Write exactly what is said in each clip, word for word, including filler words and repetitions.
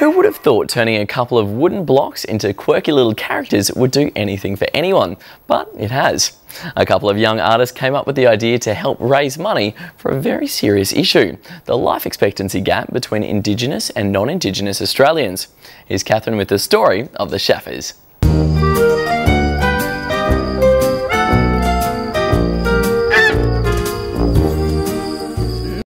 Who would have thought turning a couple of wooden blocks into quirky little characters would do anything for anyone? But it has. A couple of young artists came up with the idea to help raise money for a very serious issue, the life expectancy gap between Indigenous and non-Indigenous Australians. Here's Catherine with the story of the Schaffas.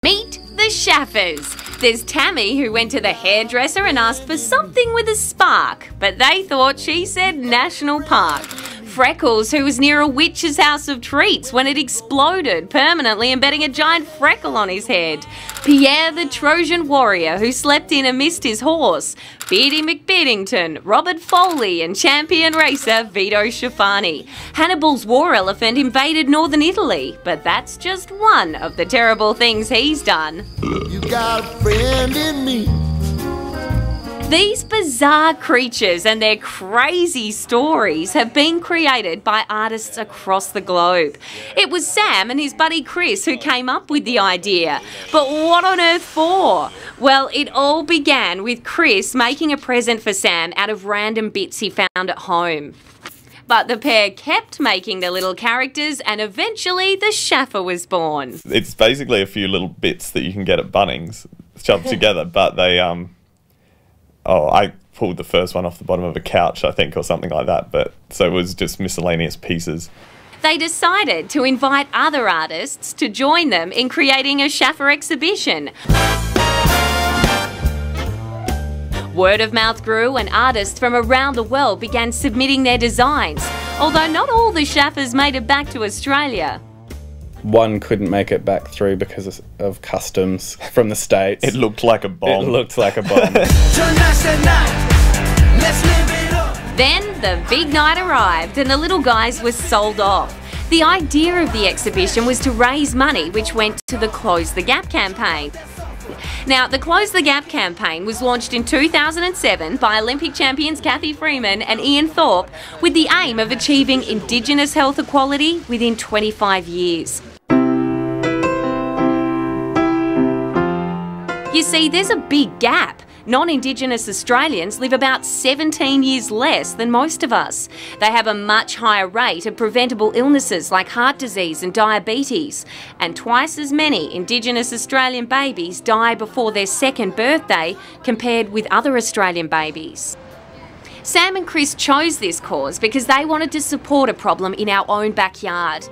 Meet the Schaffas. There's Tammy, who went to the hairdresser and asked for something with a spark, but they thought she said National Park. Freckles, who was near a witch's house of treats when it exploded, permanently embedding a giant freckle on his head. Pierre the Trojan warrior, who slept in and missed his horse. Beardy McBeddington, Robert Foley and champion racer Vito Schifani. Hannibal's war elephant invaded northern Italy, but that's just one of the terrible things he's done. You got a friend in me. These bizarre creatures and their crazy stories have been created by artists across the globe. It was Sam and his buddy Chris who came up with the idea. But what on earth for? Well, it all began with Chris making a present for Sam out of random bits he found at home. But the pair kept making the little characters, and eventually the Schaffer was born. It's basically a few little bits that you can get at Bunnings shoved together, but they... um. Oh, I pulled the first one off the bottom of a couch, I think, or something like that. But so it was just miscellaneous pieces. They decided to invite other artists to join them in creating a Schaffer exhibition. Word of mouth grew and artists from around the world began submitting their designs, although not all the Schaffers made it back to Australia. One couldn't make it back through because of customs from the States. It looked like a bomb. It looked like a bomb. Then the big night arrived and the little guys were sold off. The idea of the exhibition was to raise money, which went to the Close the Gap campaign. Now, the Close the Gap campaign was launched in two thousand seven by Olympic champions Cathy Freeman and Ian Thorpe with the aim of achieving Indigenous health equality within twenty-five years. You see, there's a big gap. Non-Indigenous Australians live about seventeen years less than most of us. They have a much higher rate of preventable illnesses like heart disease and diabetes. And twice as many Indigenous Australian babies die before their second birthday compared with other Australian babies. Sam and Chris chose this cause because they wanted to support a problem in our own backyard.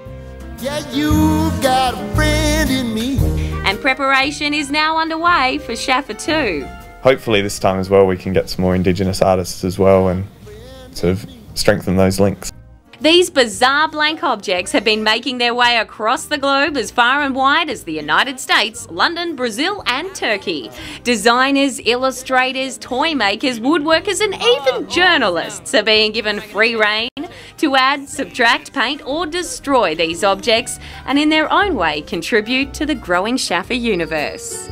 Yeah, you've got a friend in me. And preparation is now underway for Schaffer two. Hopefully this time as well we can get some more Indigenous artists as well and sort of strengthen those links. These bizarre blank objects have been making their way across the globe as far and wide as the United States, London, Brazil and Turkey. Designers, illustrators, toy makers, woodworkers and even journalists are being given free rein to add, subtract, paint or destroy these objects and in their own way contribute to the growing Schaffer universe.